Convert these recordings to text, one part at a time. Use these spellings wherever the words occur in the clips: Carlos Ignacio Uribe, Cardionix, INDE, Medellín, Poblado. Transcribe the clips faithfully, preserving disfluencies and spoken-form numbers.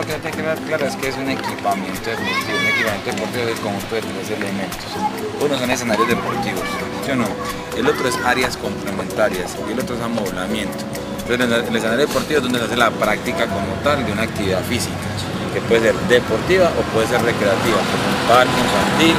primero que hay que tener claro es que es un equipamiento deportivo. Un equipamiento deportivo es el conjunto de tres elementos. Uno son escenarios deportivos, ¿sí o no? El otro es áreas complementarias y el otro es amoblamiento. Pero en el escenario deportivo es donde se hace la práctica como tal de una actividad física, que puede ser deportiva o puede ser recreativa, como un parque infantil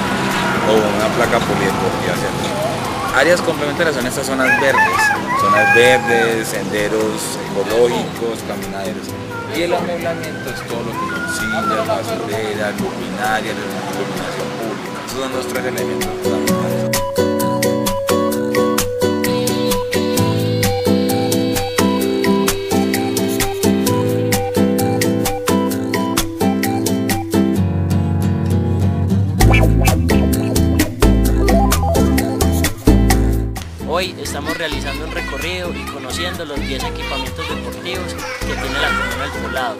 o una placa polideportiva, ¿cierto? Áreas complementarias son estas zonas verdes, zonas verdes, senderos ecológicos, caminaderos. Y el amoblamiento es todo lo que son sillas, basureras, luminarias, iluminación pública. Esos son los tres elementos fundamentales. Hoy estamos realizando un recorrido y conociendo los diez equipamientos deportivos que tiene la comuna del Poblado.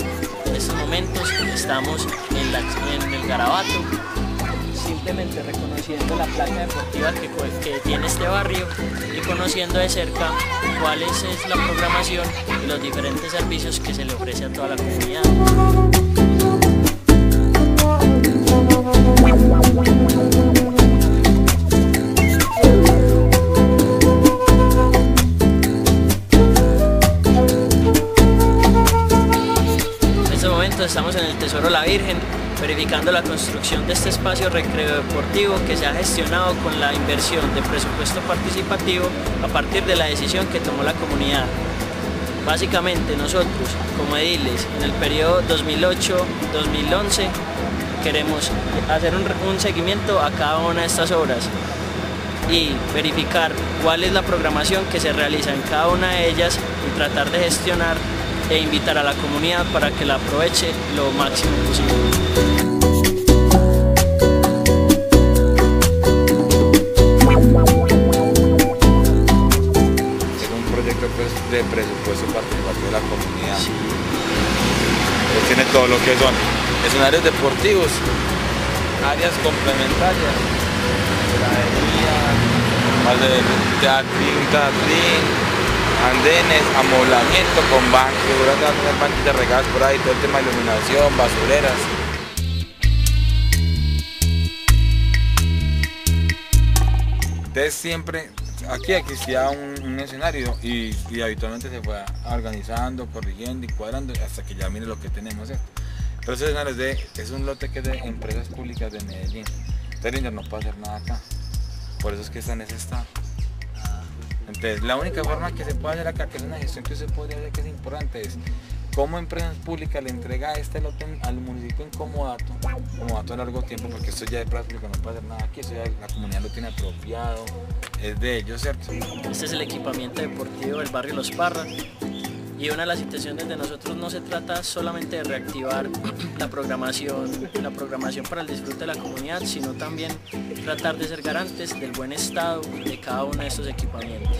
En estos momentos estamos en, la, en el Garabato, simplemente reconociendo la placa deportiva que, que tiene este barrio y conociendo de cerca cuál es, es la programación y los diferentes servicios que se le ofrece a toda la comunidad. Estamos en el Tesoro La Virgen, verificando la construcción de este espacio recreodeportivo que se ha gestionado con la inversión de presupuesto participativo a partir de la decisión que tomó la comunidad. Básicamente nosotros, como ediles, en el periodo dos mil ocho a dos mil once, queremos hacer un, un seguimiento a cada una de estas obras y verificar cuál es la programación que se realiza en cada una de ellas y tratar de gestionar e invitar a la comunidad para que la aproveche lo máximo posible. Es un proyecto pues, de presupuesto participativo de la comunidad. Sí. Pues tiene todo lo que son escenarios deportivos, áreas complementarias, gradería, más de jardín, jardín. Andenes, amoblamiento con bancos, durante van a tener banquitas regadas por ahí, todo el tema de iluminación, basureras. Entonces siempre, aquí existía un, un escenario y, y habitualmente se fue organizando, corrigiendo y cuadrando hasta que ya mire lo que tenemos esto. Pero ese escenario es, de, es un lote que es de empresas públicas de Medellín. Entonces no puede hacer nada acá, por eso es que está en ese estado. Entonces, la única forma que se puede hacer acá, que es una gestión que se podría hacer que es importante, es cómo empresas públicas le entrega este lote al municipio en comodato, comodato a largo tiempo, porque esto ya de plazo público no puede hacer nada aquí, esto ya la comunidad lo tiene apropiado, es de ellos, ¿cierto? Este es el equipamiento deportivo del barrio Los Parras. Y una de las intenciones de nosotros no se trata solamente de reactivar la programación, la programación para el disfrute de la comunidad, sino también tratar de ser garantes del buen estado de cada uno de estos equipamientos.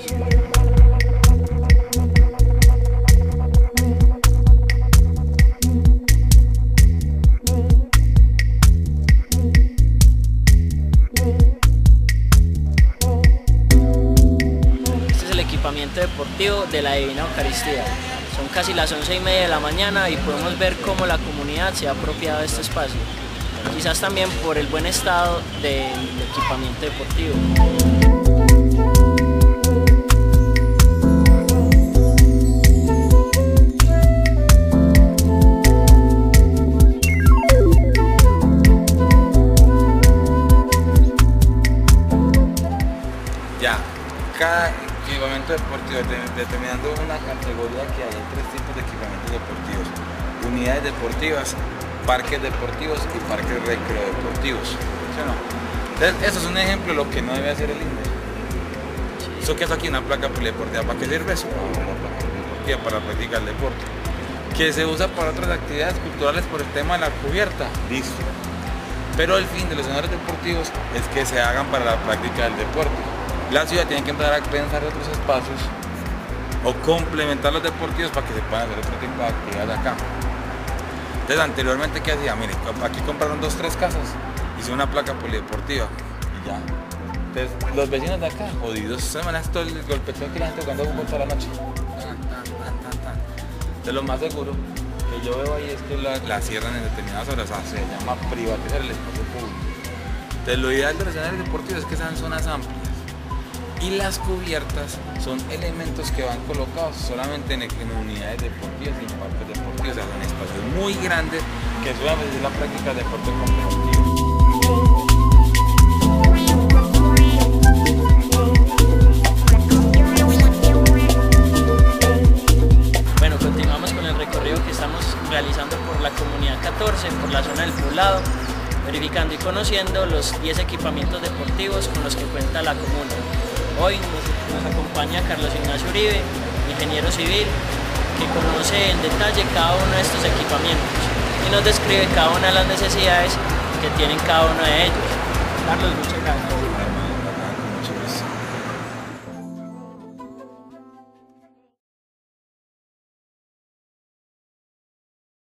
Deportivo de la Divina Eucaristía. Son casi las once y media de la mañana y podemos ver cómo la comunidad se ha apropiado de este espacio, quizás también por el buen estado del equipamiento deportivo. Ya, cada equipamiento deportivo, determinando una categoría que hay en tres tipos de equipamientos deportivos: unidades deportivas, parques deportivos y parques recreodeportivos. ¿Sí o no? Entonces, eso es un ejemplo de lo que no debe hacer el I N D E. Eso que es aquí una placa polideportiva, ¿para qué sirve eso? Para practicar el deporte. Que se usa para otras actividades culturales por el tema de la cubierta, listo. Pero el fin de los escenarios deportivos es que se hagan para la práctica del deporte. La ciudad tiene que empezar a pensar otros espacios o complementar los deportivos para que se puedan hacer otro tipo de actividades acá. Entonces anteriormente, ¿qué hacía? Miren, aquí compraron dos, tres casas, hizo una placa polideportiva y ya. Entonces los vecinos de acá, jodidos, se van a todo el golpeteo que la gente cuando jugó toda la noche. Entonces lo más seguro que que yo veo ahí es que la, la cierran en determinadas horas, o sea, se llama privatizar el espacio público. Entonces lo ideal de los escenarios deportivos es que sean zonas amplias y las cubiertas son elementos que van colocados solamente en, en unidades deportivas y en parques deportivos, o sea, son espacios muy grandes que suelen hacer la práctica de deporte competitivo. Por la zona del Poblado, verificando y conociendo los diez equipamientos deportivos con los que cuenta la comuna. Hoy nos, nos acompaña Carlos Ignacio Uribe, ingeniero civil, que conoce en detalle cada uno de estos equipamientos y nos describe cada una de las necesidades que tienen cada uno de ellos. Carlos, muchas gracias.